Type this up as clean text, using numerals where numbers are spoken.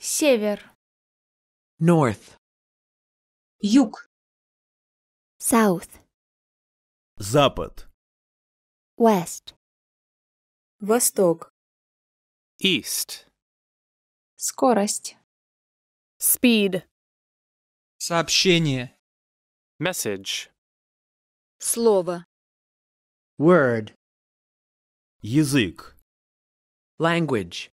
Север. North. Юг. South. Запад. West. Восток. East. Скорость. Speed. Сообщение. Message. Слово. Word. Язык. Language.